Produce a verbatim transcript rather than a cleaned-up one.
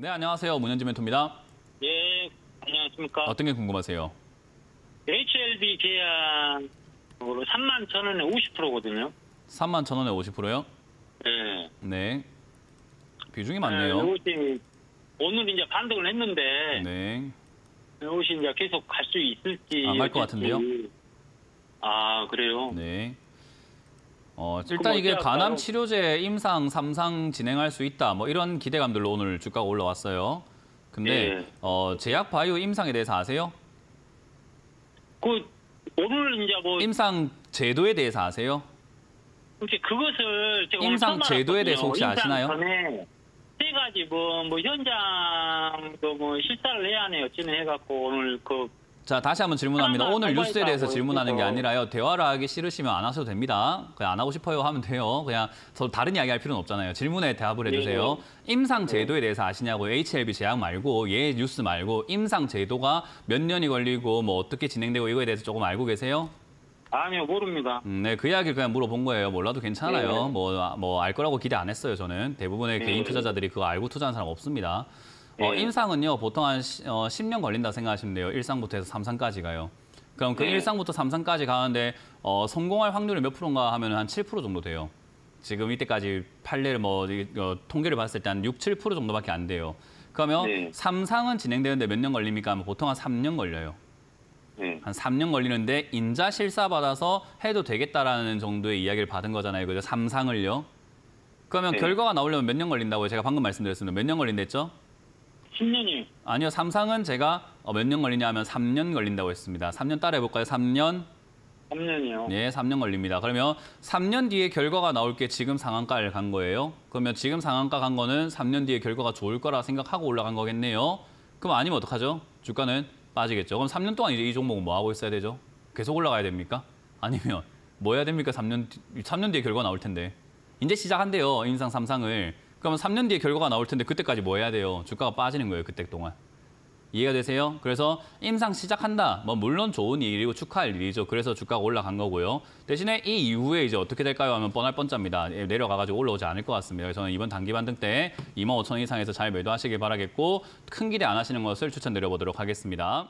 네, 안녕하세요. 문현진 멘토입니다. 예, 안녕하십니까. 어떤 게 궁금하세요? 에이치엘비 계약으로 삼만 천 원에 오십 퍼센트거든요. 삼만 천 원에 오십 퍼센트요? 네. 네. 비중이 많네요. 네, 이것이 오늘 이제 반등을 했는데 네. 이것이 이제 계속 갈 수 있을지. 안 갈 것 같은데요? 아, 그래요? 네. 어, 일단 이게 간암 치료제 임상 삼상 진행할 수 있다. 뭐 이런 기대감들로 오늘 주가가 올라왔어요. 근데 네. 어, 제약 바이오 임상에 대해서 아세요? 그 오늘 이제 뭐 임상 제도에 대해서 아세요? 혹시 그것을 제가 임상 오늘 제도에 대해서 혹시 임상 아시나요? 전에 세 가지 뭐, 뭐 현장도 뭐 실사를 해야 하네요. 진행해 갖고 오늘 그 자, 다시 한번 질문합니다. 오늘 뉴스에 대해서 질문하는 게 아니라요. 대화를 하기 싫으시면 안 하셔도 됩니다. 그냥 안 하고 싶어요 하면 돼요. 그냥 저 다른 이야기 할 필요는 없잖아요. 질문에 대답을 해주세요. 임상 제도에 대해서 아시냐고 에이치엘비 제약 말고 예 뉴스 말고 임상 제도가 몇 년이 걸리고 뭐 어떻게 진행되고 이거에 대해서 조금 알고 계세요? 아니요, 모릅니다. 음, 네, 그 이야기를 그냥 물어본 거예요. 몰라도 괜찮아요. 뭐, 뭐 알 거라고 기대 안 했어요, 저는. 대부분의 개인 투자자들이 그거 알고 투자한 사람 없습니다. 어, 임상은요, 보통 한 어, 십 년 걸린다 생각하시면 돼요. 일상부터 해서 삼상까지 가요. 그럼 그 네. 일상부터 삼상까지 가는데 어, 성공할 확률이 몇 프로인가 하면 한 칠 퍼센트 정도 돼요. 지금 이때까지 판례를 뭐 어, 통계를 봤을 때 한 육, 칠 퍼센트 정도밖에 안 돼요. 그러면 네. 삼상은 진행되는데 몇 년 걸립니까? 하면 보통 한 삼 년 걸려요. 네. 한 삼 년 걸리는데 인자 실사 받아서 해도 되겠다라는 정도의 이야기를 받은 거잖아요. 그죠? 삼상을요. 그러면 네. 결과가 나오려면 몇 년 걸린다고요? 제가 방금 말씀드렸습니다. 몇 년 걸린다 했죠? 십 년이요. 아니요. 삼상은 제가 몇 년 걸리냐 하면 삼 년 걸린다고 했습니다. 삼 년 따라해볼까요? 삼 년? 삼 년이요. 네, 삼 년 걸립니다. 그러면 삼 년 뒤에 결과가 나올 게 지금 상한가를 간 거예요. 그러면 지금 상한가 간 거는 삼 년 뒤에 결과가 좋을 거라 생각하고 올라간 거겠네요. 그럼 아니면 어떡하죠? 주가는 빠지겠죠. 그럼 삼 년 동안 이제 이 종목은 뭐 하고 있어야 되죠? 계속 올라가야 됩니까? 아니면 뭐 해야 됩니까? 삼 년, 삼 년 뒤에 결과가 나올 텐데. 이제 시작한대요. 임상 삼상을. 그러면 삼 년 뒤에 결과가 나올 텐데 그때까지 뭐 해야 돼요? 주가가 빠지는 거예요. 그때 동안. 이해가 되세요? 그래서 임상 시작한다. 뭐 물론 좋은 일이고 축하할 일이죠. 그래서 주가가 올라간 거고요. 대신에 이 이후에 이제 어떻게 될까요? 하면 뻔할 뻔짭니다. 내려가가지고 올라오지 않을 것 같습니다. 그래서 저는 이번 단기 반등 때 이만 오천 원 이상에서 잘 매도하시길 바라겠고 큰 기대 안 하시는 것을 추천드려보도록 하겠습니다.